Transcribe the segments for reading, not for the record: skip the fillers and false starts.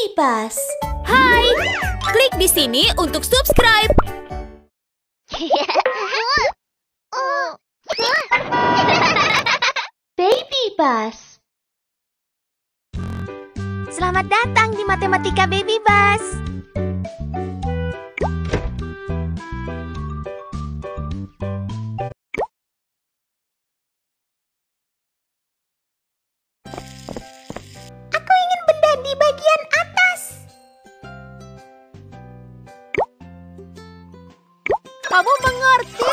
Baby Bus. Hai, klik di sini untuk subscribe. Baby Bus. Selamat datang di Matematika Baby Bus. Aku ingin benda di bagian atas. Kamu mengerti?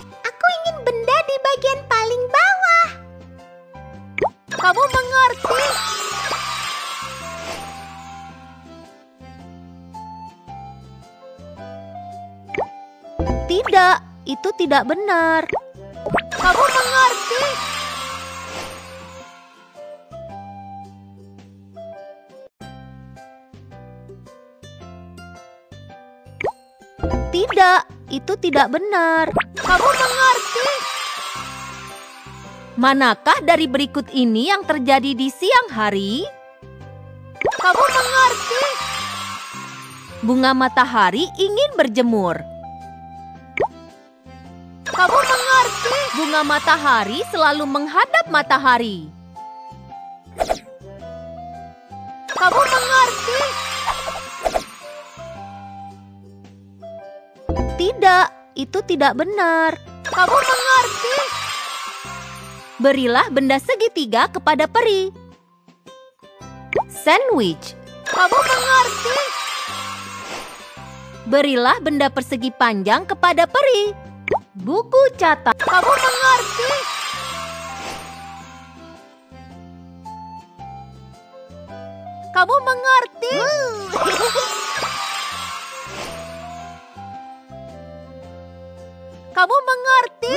Aku ingin benda di bagian paling bawah. Kamu mengerti? Tidak, itu tidak benar. Kamu mengerti? Tidak, itu tidak benar. Kamu mengerti? Manakah dari berikut ini yang terjadi di siang hari? Kamu mengerti? Bunga matahari ingin berjemur. Kamu mengerti? Bunga matahari selalu menghadap matahari. Kamu mengerti? Tidak, itu tidak benar. Kamu mengerti? Berilah benda segitiga kepada peri. Sandwich. Kamu mengerti? Berilah benda persegi panjang kepada peri. Buku catat. Kamu mengerti? Kamu mengerti? Kamu mengerti?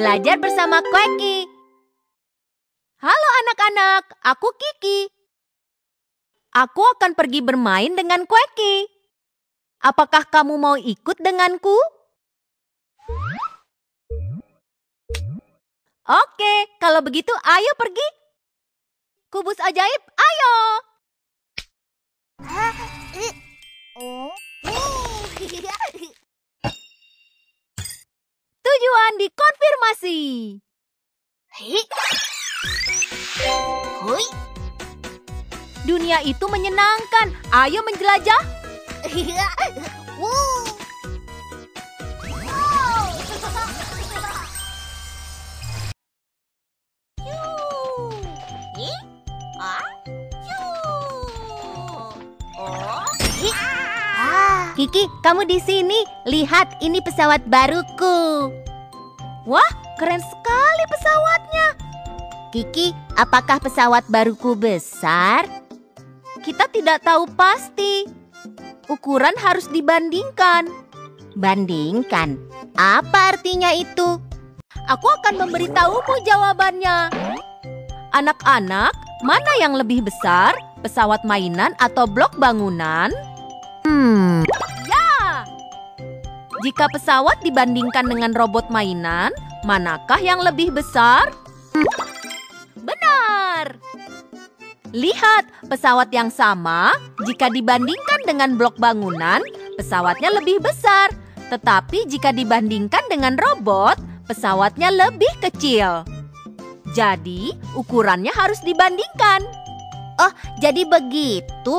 Belajar bersama Kweki. Halo anak-anak, aku Kiki. Aku akan pergi bermain dengan Kweki. Apakah kamu mau ikut denganku? Oke, kalau begitu ayo pergi. Kubus ajaib, ayo! Tujuan dikonfirmasi. Dunia itu menyenangkan, ayo menjelajah. Kiki, kamu di sini. Lihat, ini pesawat baruku. Wah, keren sekali pesawatnya. Kiki, apakah pesawat baruku besar? Kita tidak tahu pasti. Ukuran harus dibandingkan. Bandingkan? Apa artinya itu? Aku akan memberitahumu jawabannya. Anak-anak, mana yang lebih besar? Pesawat mainan atau blok bangunan? Ya! Jika pesawat dibandingkan dengan robot mainan, manakah yang lebih besar? Benar! Lihat, pesawat yang sama, jika dibandingkan dengan blok bangunan, pesawatnya lebih besar. Tetapi jika dibandingkan dengan robot, pesawatnya lebih kecil. Jadi, ukurannya harus dibandingkan. Oh, jadi begitu.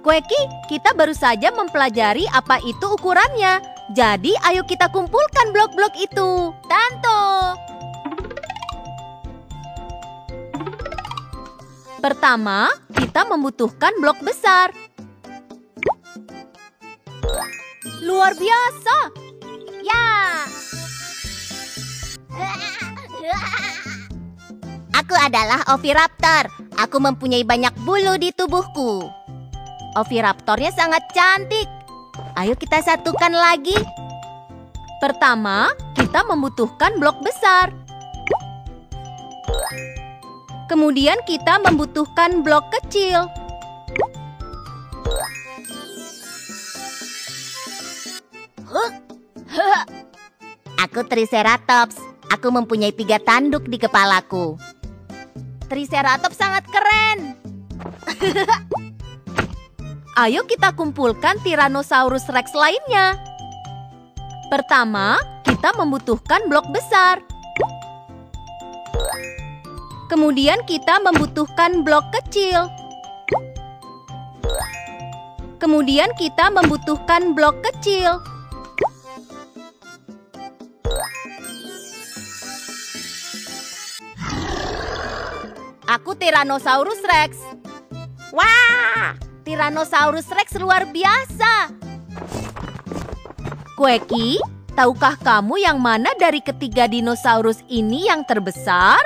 Kweki, kita baru saja mempelajari apa itu ukurannya. Jadi, ayo kita kumpulkan blok-blok itu. Tanto! Pertama, kita membutuhkan blok besar. Luar biasa! Ya! Aku adalah Oviraptor. Aku mempunyai banyak bulu di tubuhku. Oviraptornya sangat cantik. Ayo kita satukan lagi. Pertama, kita membutuhkan blok besar. Kemudian kita membutuhkan blok kecil. Aku Triceratops. Aku mempunyai 3 tanduk di kepalaku. Triceratops sangat keren. Ayo kita kumpulkan Tyrannosaurus Rex lainnya. Pertama, kita membutuhkan blok besar. Kemudian kita membutuhkan blok kecil. Kemudian kita membutuhkan blok kecil. Aku Tyrannosaurus Rex. Wah, Tyrannosaurus Rex luar biasa. Kweki, tahukah kamu yang mana dari ketiga dinosaurus ini yang terbesar?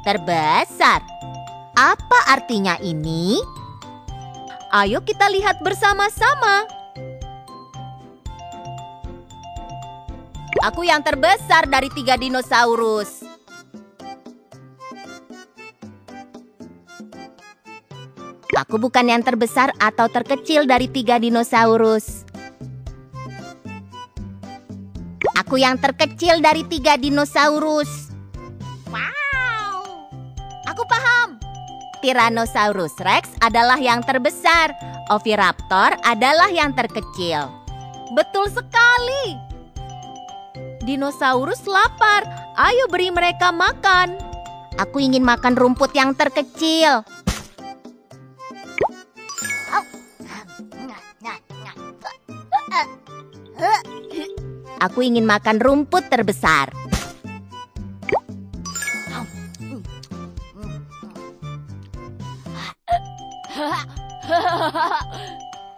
Terbesar? Apa artinya ini? Ayo kita lihat bersama-sama. Aku yang terbesar dari 3 dinosaurus. Aku bukan yang terbesar atau terkecil dari 3 dinosaurus. Aku yang terkecil dari 3 dinosaurus. Tyrannosaurus Rex adalah yang terbesar. Oviraptor adalah yang terkecil. Betul sekali. Dinosaurus lapar. Ayo beri mereka makan. Aku ingin makan rumput yang terkecil. Aku ingin makan rumput terbesar.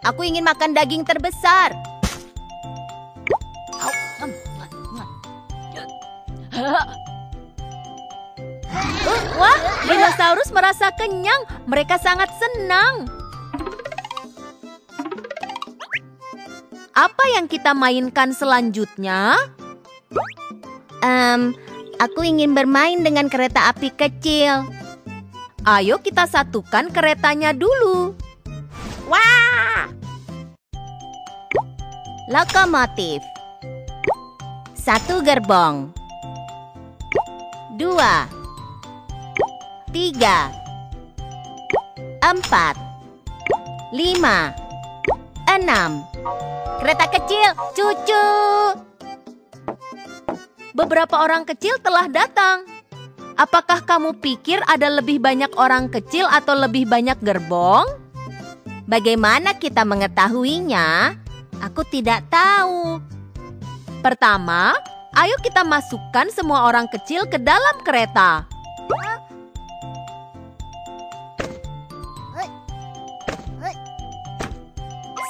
Aku ingin makan daging terbesar. Wah, dinosaurus merasa kenyang. Mereka sangat senang. Apa yang kita mainkan selanjutnya? Aku ingin bermain dengan kereta api kecil. Ayo kita satukan keretanya dulu. Wah! Lokomotif. 1 gerbong. 2. 3. 4. 5. 6. Kereta kecil, cucu. Beberapa orang kecil telah datang. Apakah kamu pikir ada lebih banyak orang kecil atau lebih banyak gerbong? Bagaimana kita mengetahuinya? Aku tidak tahu. Pertama, ayo kita masukkan semua orang kecil ke dalam kereta.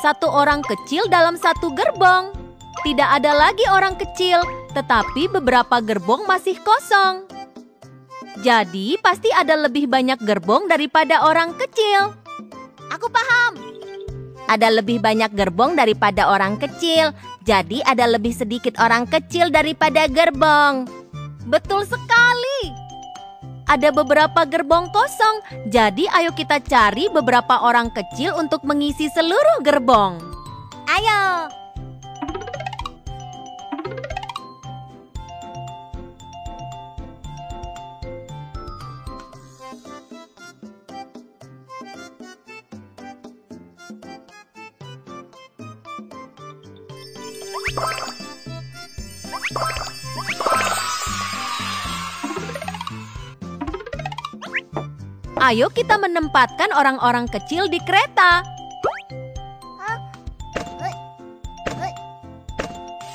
Satu orang kecil dalam 1 gerbong. Tidak ada lagi orang kecil, tetapi beberapa gerbong masih kosong. Jadi, pasti ada lebih banyak gerbong daripada orang kecil. Aku paham. Ada lebih banyak gerbong daripada orang kecil. Jadi ada lebih sedikit orang kecil daripada gerbong. Betul sekali. Ada beberapa gerbong kosong. Jadi ayo kita cari beberapa orang kecil untuk mengisi seluruh gerbong. Ayo. Ayo kita menempatkan orang-orang kecil di kereta.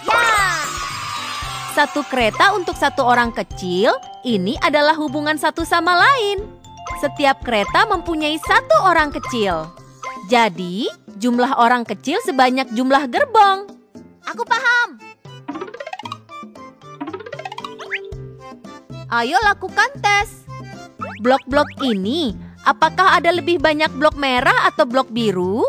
Yeah! 1 kereta untuk 1 orang kecil, ini adalah hubungan satu sama lain. Setiap kereta mempunyai 1 orang kecil. Jadi, jumlah orang kecil sebanyak jumlah gerbong. Aku paham. Ayo lakukan tes. Blok-blok ini, apakah ada lebih banyak blok merah atau blok biru?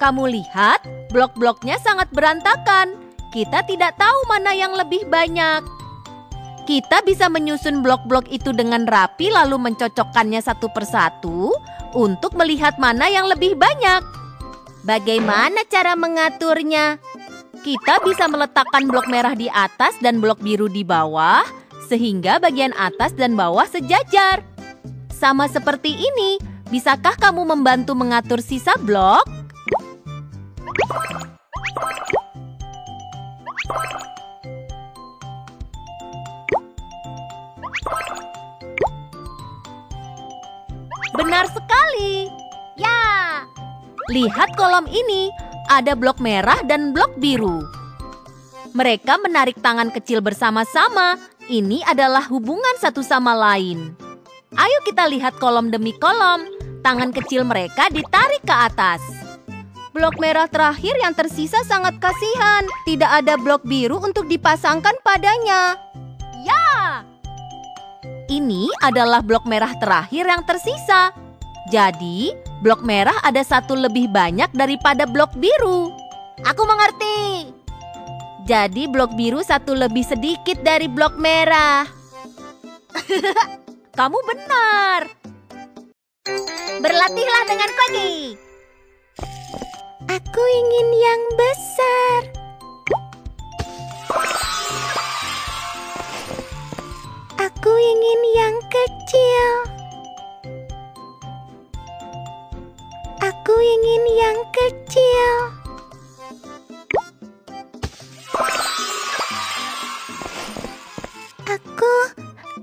Kamu lihat, blok-bloknya sangat berantakan. Kita tidak tahu mana yang lebih banyak. Kita bisa menyusun blok-blok itu dengan rapi lalu mencocokkannya satu persatu untuk melihat mana yang lebih banyak. Bagaimana cara mengaturnya? Kita bisa meletakkan blok merah di atas dan blok biru di bawah sehingga bagian atas dan bawah sejajar. Sama seperti ini, bisakah kamu membantu mengatur sisa blok? Benar sekali. Ya. Lihat kolom ini, ada blok merah dan blok biru. Mereka menarik tangan kecil bersama-sama. Ini adalah hubungan satu sama lain. Ayo kita lihat kolom demi kolom. Tangan kecil mereka ditarik ke atas. Blok merah terakhir yang tersisa sangat kasihan. Tidak ada blok biru untuk dipasangkan padanya. Ya. Ini adalah blok merah terakhir yang tersisa. Jadi, blok merah ada satu lebih banyak daripada blok biru. Aku mengerti. Jadi, blok biru satu lebih sedikit dari blok merah. Kamu benar. Berlatihlah dengan Kweki. Aku ingin yang besar. Aku ingin yang kecil. Aku ingin yang kecil.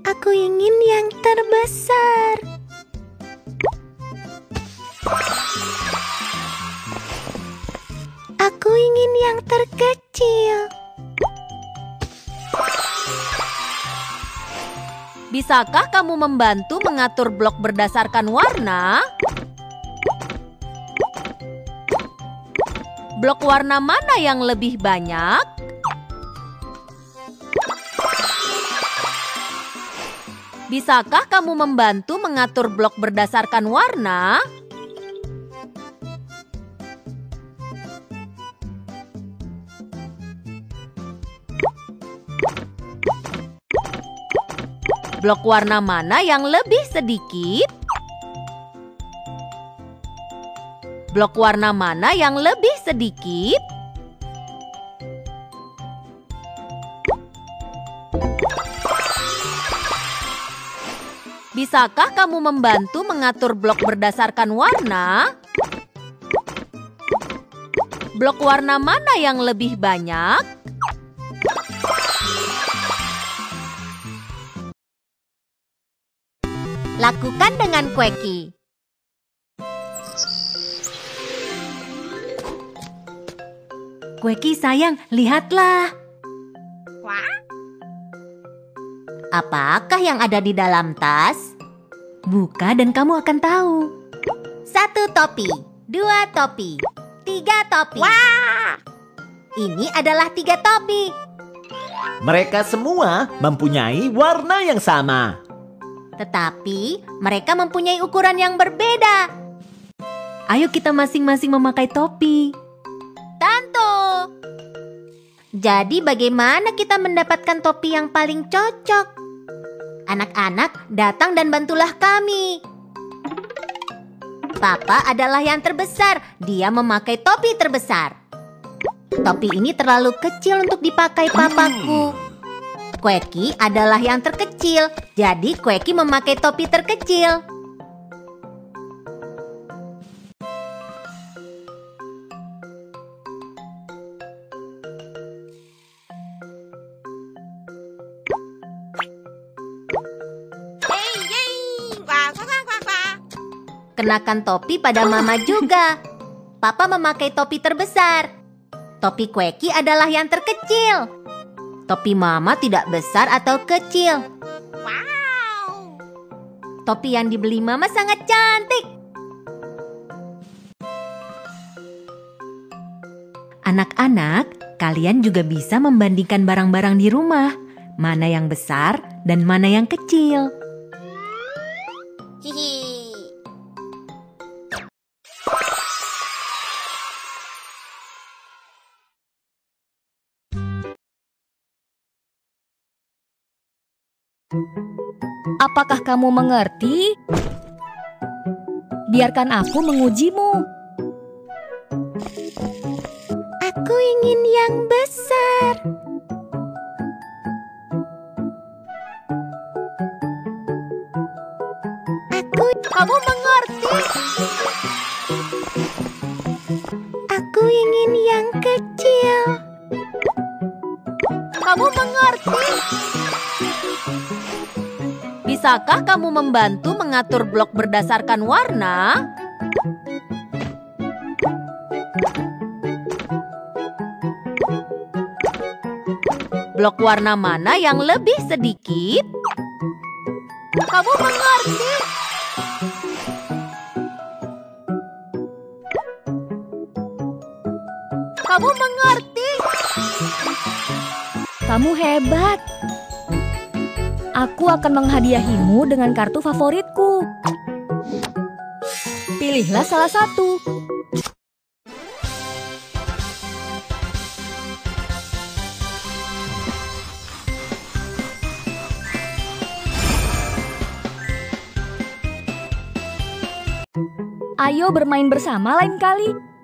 Aku ingin yang terbesar. Aku ingin yang terkecil. Bisakah kamu membantu mengatur blok berdasarkan warna? Blok warna mana yang lebih banyak? Bisakah kamu membantu mengatur blok berdasarkan warna? Blok warna mana yang lebih sedikit? Blok warna mana yang lebih sedikit? Bisakah kamu membantu mengatur blok berdasarkan warna? Blok warna mana yang lebih banyak? Lakukan dengan Kweki. Kweki sayang, lihatlah. Apakah yang ada di dalam tas? Buka dan kamu akan tahu. 1 topi, 2 topi, 3 topi. Ini adalah 3 topi. Mereka semua mempunyai warna yang sama. Tetapi, mereka mempunyai ukuran yang berbeda. Ayo kita masing-masing memakai topi. Tentu. Jadi bagaimana kita mendapatkan topi yang paling cocok? Anak-anak, datang dan bantulah kami. Papa adalah yang terbesar. Dia memakai topi terbesar. Topi ini terlalu kecil untuk dipakai papaku. Kweki adalah yang terkecil, jadi Kweki memakai topi terkecil. Kenakan topi pada Mama juga. Papa memakai topi terbesar. Topi Kweki adalah yang terkecil. Topi Mama tidak besar atau kecil. Wow. Topi yang dibeli Mama sangat cantik. Anak-anak, kalian juga bisa membandingkan barang-barang di rumah. Mana yang besar dan mana yang kecil. Hihi. Apakah kamu mengerti? Biarkan aku mengujimu. Aku ingin yang besar. Kamu mengerti? Aku ingin yang kecil. Kamu mengerti? Bisakah kamu membantu mengatur blok berdasarkan warna? Blok warna mana yang lebih sedikit? Kamu mengerti? Kamu mengerti? Kamu hebat. Aku akan menghadiahimu dengan kartu favoritku. Pilihlah salah satu. Ayo bermain bersama lain kali.